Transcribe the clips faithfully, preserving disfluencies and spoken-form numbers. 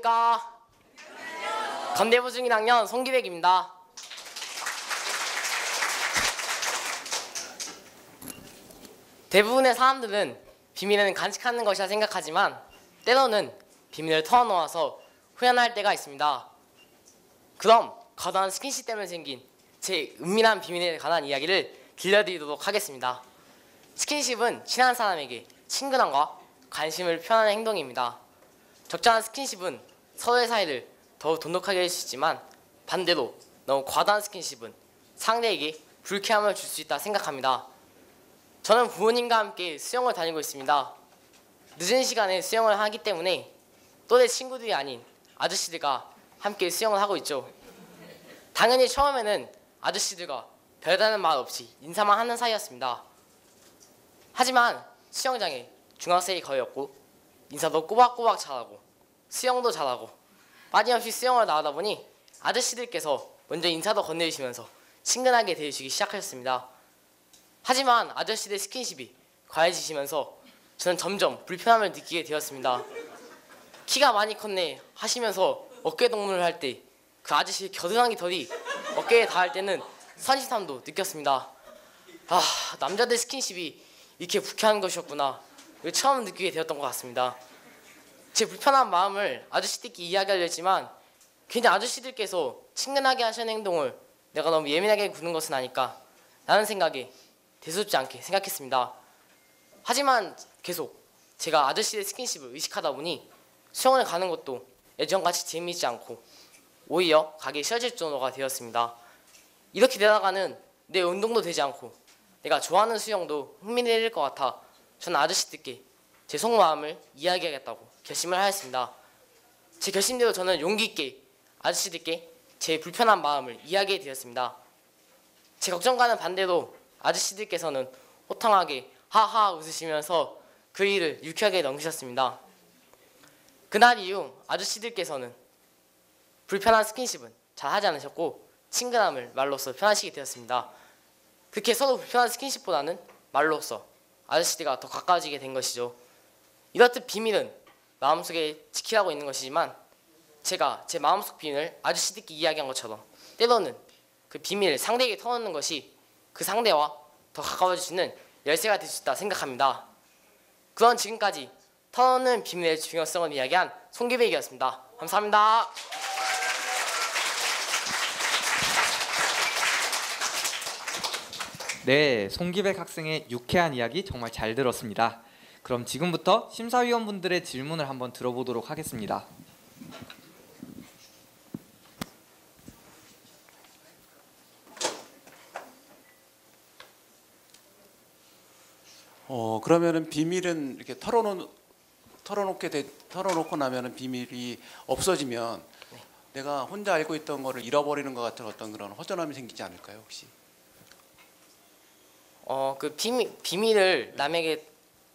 안녕하십니까? 건대부중 일 학년 송기백입니다. 대부분의 사람들은 비밀은 간직하는 것이라 생각하지만 때로는 비밀을 털어놓아서 후련할 때가 있습니다. 그럼 과도한 스킨십 때문에 생긴 제 은밀한 비밀에 관한 이야기를 들려드리도록 하겠습니다. 스킨십은 친한 사람에게 친근함과 관심을 표현하는 행동입니다. 적절한 스킨십은 서로의 사이를 더욱 돈독하게 할 수 있지만 반대로 너무 과도한 스킨십은 상대에게 불쾌함을 줄 수 있다 생각합니다. 저는 부모님과 함께 수영을 다니고 있습니다. 늦은 시간에 수영을 하기 때문에 또래 친구들이 아닌 아저씨들과 함께 수영을 하고 있죠. 당연히 처음에는 아저씨들과 별다른 말 없이 인사만 하는 사이였습니다. 하지만 수영장에 중학생이 거의 없고 인사도 꼬박꼬박 잘하고 수영도 잘하고 빠짐없이 수영을 나오다 보니 아저씨들께서 먼저 인사도 건네주시면서 친근하게 대해주시기 시작하셨습니다. 하지만 아저씨들 스킨십이 과해지시면서 저는 점점 불편함을 느끼게 되었습니다. 키가 많이 컸네 하시면서 어깨 동무를 할 때 그 아저씨의 겨드랑이 털이 어깨에 닿을 때는 선심함도 느꼈습니다. 아, 남자들 스킨십이 이렇게 불쾌한 것이었구나. 이걸 처음 느끼게 되었던 것 같습니다. 제 불편한 마음을 아저씨들끼리 이야기하려 했지만 괜히 아저씨들께서 친근하게 하시는 행동을 내가 너무 예민하게 구는 것은 아닐까 라는 생각에 대수롭지 않게 생각했습니다. 하지만 계속 제가 아저씨의 스킨십을 의식하다 보니 수영을 가는 것도 예전같이 재미있지 않고 오히려 가기 싫어질 정도가 되었습니다. 이렇게 되다가는 내 운동도 되지 않고 내가 좋아하는 수영도 흥미를 잃을 것 같아 저는 아저씨들께 제 속마음을 이야기하겠다고 결심을 하였습니다. 제 결심대로 저는 용기 있게 아저씨들께 제 불편한 마음을 이야기해 드렸습니다. 제 걱정과는 반대로 아저씨들께서는 호탕하게 하하 웃으시면서 그 일을 유쾌하게 넘기셨습니다. 그날 이후 아저씨들께서는 불편한 스킨십은 잘 하지 않으셨고 친근함을 말로써 표현하시게 되었습니다. 그렇게 서로 불편한 스킨십보다는 말로써 아저씨들과 더 가까워지게 된 것이죠. 이렇듯 비밀은 마음속에 지키라고 있는 것이지만 제가 제 마음속 비밀을 아저씨들끼리 이야기한 것처럼 때로는 그 비밀을 상대에게 털어놓는 것이 그 상대와 더 가까워지는 열쇠가 될 수 있다 생각합니다. 그럼 지금까지 털어놓는 비밀의 중요성을 이야기한 송기백이었습니다. 감사합니다. 네, 송기백 학생의 유쾌한 이야기 정말 잘 들었습니다. 그럼 지금부터 심사위원분들의 질문을 한번 들어보도록 하겠습니다. 어, 그러면은 비밀은 이렇게 털어놓 털어놓게 되, 털어놓고 나면은 비밀이 없어지면 네. 내가 혼자 알고 있던 거를 잃어버리는 것 같은 어떤 그런 허전함이 생기지 않을까요, 혹시? 어, 그 비밀 비밀을 남에게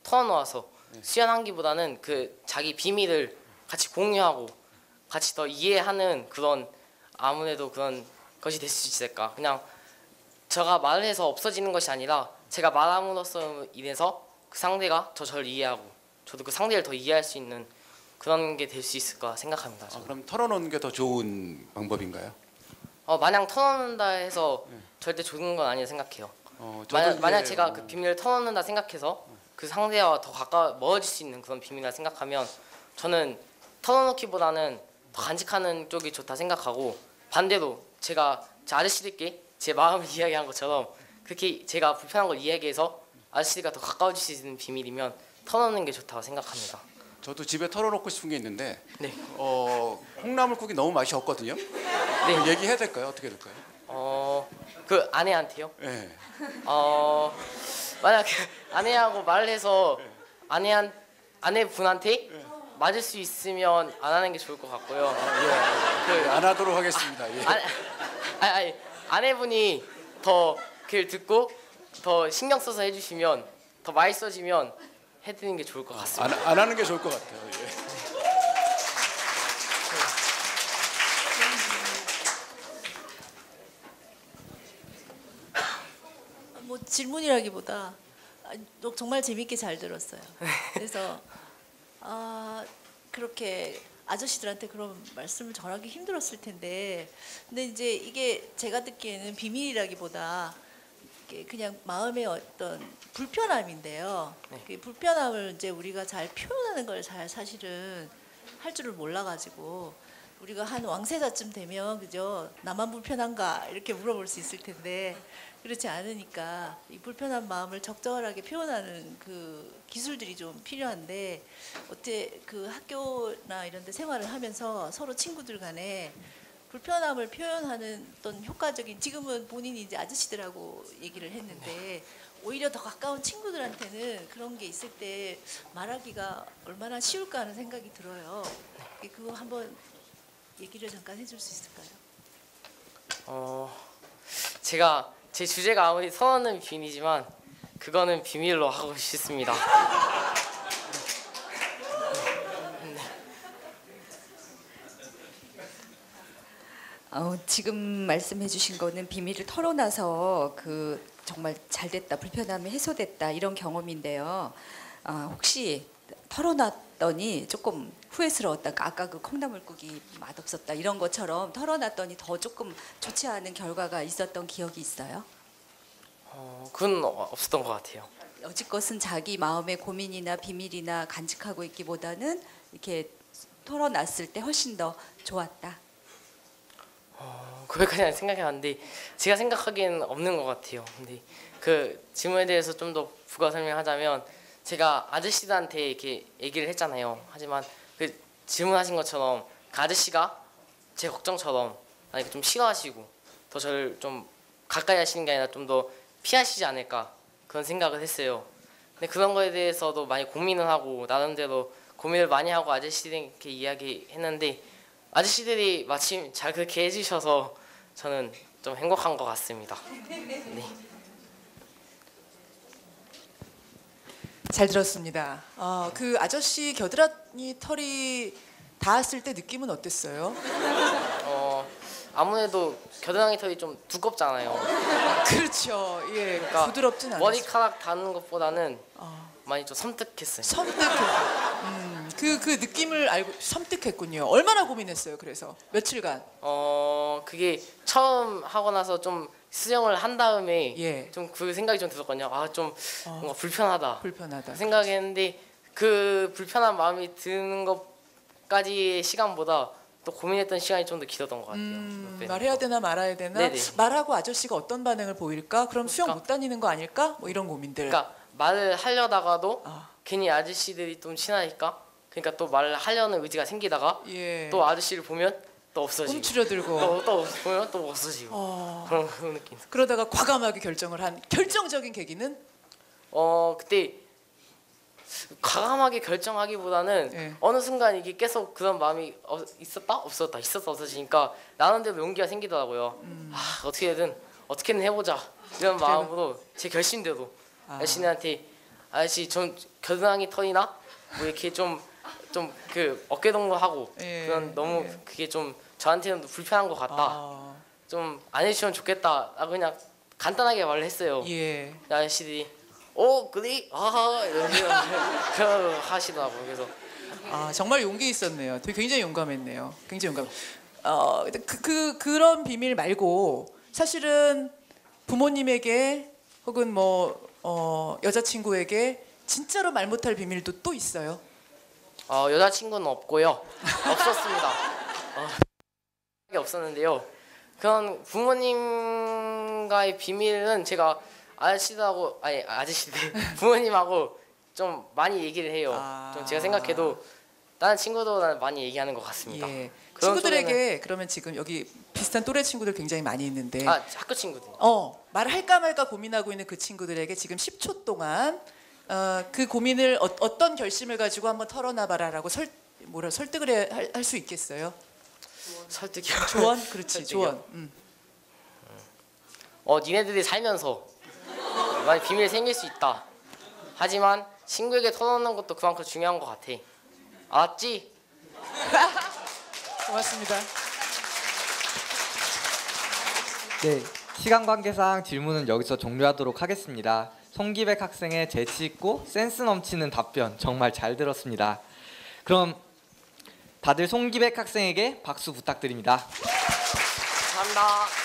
털어놓아서 네. 수연하기보다는 그 자기 비밀을 같이 공유하고 같이 더 이해하는 그런 아무래도 그런 것이 될 수 있을까. 그냥 제가 말을 해서 없어지는 것이 아니라 제가 말함으로써 인해서 그 상대가 저 저를 이해하고 저도 그 상대를 더 이해할 수 있는 그런 게 될 수 있을까 생각합니다. 아, 그럼 털어놓는 게 더 좋은 방법인가요? 어, 마냥 털어놓는다 해서 네. 절대 좋은 건 아니라 생각해요. 어, 만약, 만약 제가 어... 그 비밀을 털어놓는다 생각해서 그 상대와 더 가까워 멀어질 수 있는 그런 비밀이라 생각하면 저는 털어놓기보다는 더 간직하는 쪽이 좋다 생각하고 반대로 제가 제 아저씨들께 제 마음을 이야기한 것처럼 그렇게 제가 불편한 걸 이야기해서 아저씨가 더 가까워질 수 있는 비밀이면 털어놓는 게 좋다고 생각합니다. 저도 집에 털어놓고 싶은 게 있는데 네. 어, 콩나물국이 너무 맛이 없거든요. 네. 얘기해야 될까요? 어떻게 될까요? 어, 그 아내한테요? 네. 어... 만약 아내하고 말을 해서 아내한 아내분한테 맞을 수 있으면 안 하는 게 좋을 것 같고요. 아, 예, 그, 안 하도록 하겠습니다. 예. 아, 아니, 아니, 아내분이 더 그걸 듣고 더 신경 써서 해주시면 더 맛있어지면 해드리는 게 좋을 것 같습니다. 안, 안 하는 게 좋을 것 같아요. 예. 뭐 질문이라기보다 정말 재밌게 잘 들었어요. 그래서 아, 그렇게 아저씨들한테 그런 말씀을 전하기 힘들었을 텐데, 근데 이제 이게 제가 듣기에는 비밀이라기보다 그냥 마음의 어떤 불편함인데요. 네. 그 불편함을 이제 우리가 잘 표현하는 걸 잘 사실은 할 줄을 몰라가지고 우리가 한 왕세자쯤 되면 그죠? 나만 불편한가 이렇게 물어볼 수 있을 텐데 그렇지 않으니까 이 불편한 마음을 적절하게 표현하는 그 기술들이 좀 필요한데, 어때 그 학교나 이런 데 생활을 하면서 서로 친구들 간에 불편함을 표현하는 어떤 효과적인, 지금은 본인이 이제 아저씨들하고 얘기를 했는데 오히려 더 가까운 친구들한테는 그런 게 있을 때 말하기가 얼마나 쉬울까 하는 생각이 들어요. 그거 한번 얘기를 잠깐 해줄 수 있을까요? 어, 제가 제 주제가 아무리 선언은 비밀이지만 그거는 비밀로 하고 싶습니다. 어, 지금 말씀해주신 거는 비밀을 털어놔서 그 정말 잘 됐다, 불편함이 해소됐다 이런 경험인데요. 아, 혹시 털어놨더니 조금 후회스러웠다, 아까 그 콩나물국이 맛없었다 이런 것처럼 털어놨더니 더 조금 좋지 않은 결과가 있었던 기억이 있어요? 어, 그건 없었던 것 같아요. 여지껏은 자기 마음의 고민이나 비밀이나 간직하고 있기보다는 이렇게 털어놨을 때 훨씬 더 좋았다. 어, 거기까지는 생각이 안 돼. 제가 생각하기엔 없는 것 같아요. 근데 그 질문에 대해서 좀 더 부가 설명하자면, 제가 아저씨들한테 이렇게 얘기를 했잖아요. 하지만 그 질문하신 것처럼 그 아저씨가 제 걱정처럼 아니 좀 싫어하시고 더 저를 좀 가까이 하시는 게 아니라 좀 더 피하시지 않을까 그런 생각을 했어요. 근데 그런 거에 대해서도 많이 고민을 하고 나름대로 고민을 많이 하고 아저씨들에게 이야기했는데, 아저씨들이 마침 잘 그렇게 해주셔서 저는 좀 행복한 것 같습니다. 네. 잘 들었습니다. 어, 그 아저씨 겨드랑이 털이 닿았을 때 느낌은 어땠어요? 어, 아무래도 겨드랑이 털이 좀 두껍잖아요. 그렇죠. 예, 그러니까 부드럽진 않아요. 머리카락 닿는 것보다는 어. 많이 좀 섬뜩했어요. 섬뜩했어요. 그, 그 느낌을 알고 섬뜩했군요. 얼마나 고민했어요? 그래서 며칠간? 어, 그게 처음 하고 나서 좀 수영을 한 다음에 예. 좀 그 생각이 좀 들었거든요. 아, 좀 어, 뭔가 불편하다. 불편하다. 생각했는데 그 불편한 마음이 드는 것까지의 시간보다 또 고민했던 시간이 좀 더 길었던 것 같아요. 음, 말해야 되나 말아야 되나? 네네. 말하고 아저씨가 어떤 반응을 보일까? 그럼 그러니까, 수영 못 다니는 거 아닐까? 뭐 이런 고민들. 그러니까 말을 하려다가도 아. 괜히 아저씨들이 좀 친하니까 그러니까 또 말을 하려는 의지가 생기다가 예. 또 아저씨를 보면 또 없어지고 움츠려들고 또, 또 보면 또 없어지고 어... 그런, 그런 느낌. 그러다가 과감하게 결정을 한 결정적인 계기는? 어 그때 과감하게 결정하기보다는 예. 어느 순간 이게 계속 그런 마음이 어, 있었다 없었다 있었다 없어지니까 나름대로 용기가 생기더라고요. 음. 아, 어떻게든 어떻게든 해보자 이런 그래도... 마음으로 제 결심대로 아. 아저씨한테 아저씨 전 겨드랑이 털이나 뭐 이렇게 좀 좀 그 어깨 동무하고 예, 그런 너무 예. 그게 좀 저한테는 불편한 것 같다. 아. 좀 안 해주시면 좋겠다. 아 그냥 간단하게 말을 했어요. 예. 아저씨들이 오 그래 아하 이러면서 하시더라고. 그래서 아 정말 용기 있었네요. 되게 굉장히 용감했네요. 굉장히 용감. 어 그 그, 그런 비밀 말고 사실은 부모님에게 혹은 뭐 어, 여자친구에게 진짜로 말 못할 비밀도 또 있어요? 어, 여자친구는 없고요. 없었습니다. 어, 없었는데요. 그런 부모님과의 비밀은 제가 아저씨하고 아니 아저씨들 부모님하고 좀 많이 얘기를 해요. 아... 좀 제가 생각해도 다른 친구들보다는 많이 얘기하는 것 같습니다. 예. 친구들에게 쪽에는... 그러면 지금 여기 비슷한 또래 친구들 굉장히 많이 있는데 아, 학교 친구들. 어, 말할까 말까 고민하고 있는 그 친구들에게 지금 십 초 동안 어, 그 고민을 어, 어떤 결심을 가지고 한번 털어놔봐라라고 설 뭐라 설득을 할 수 있겠어요? 설득이요. 조언, 그렇지 설득이요. 조언. 음. 어, 니네들이 살면서 많이 비밀이 생길 수 있다. 하지만 친구에게 털어놓는 것도 그만큼 중요한 것 같아. 알았지? 고맙습니다. 네, 시간 관계상 질문은 여기서 종료하도록 하겠습니다. 송기백 학생의 재치 있고 센스 넘치는 답변 정말 잘 들었습니다. 그럼 다들 송기백 학생에게 박수 부탁드립니다. 감사합니다.